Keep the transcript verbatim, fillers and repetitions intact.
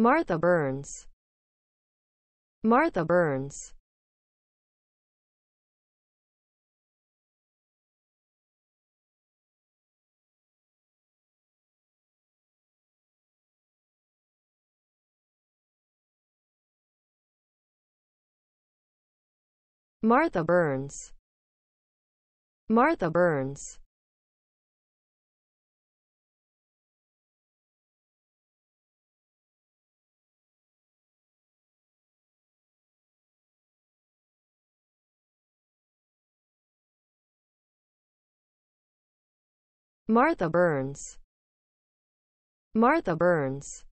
Martha Burns. Martha Burns. Martha Burns. Martha Burns. Martha Burns. Martha Burns.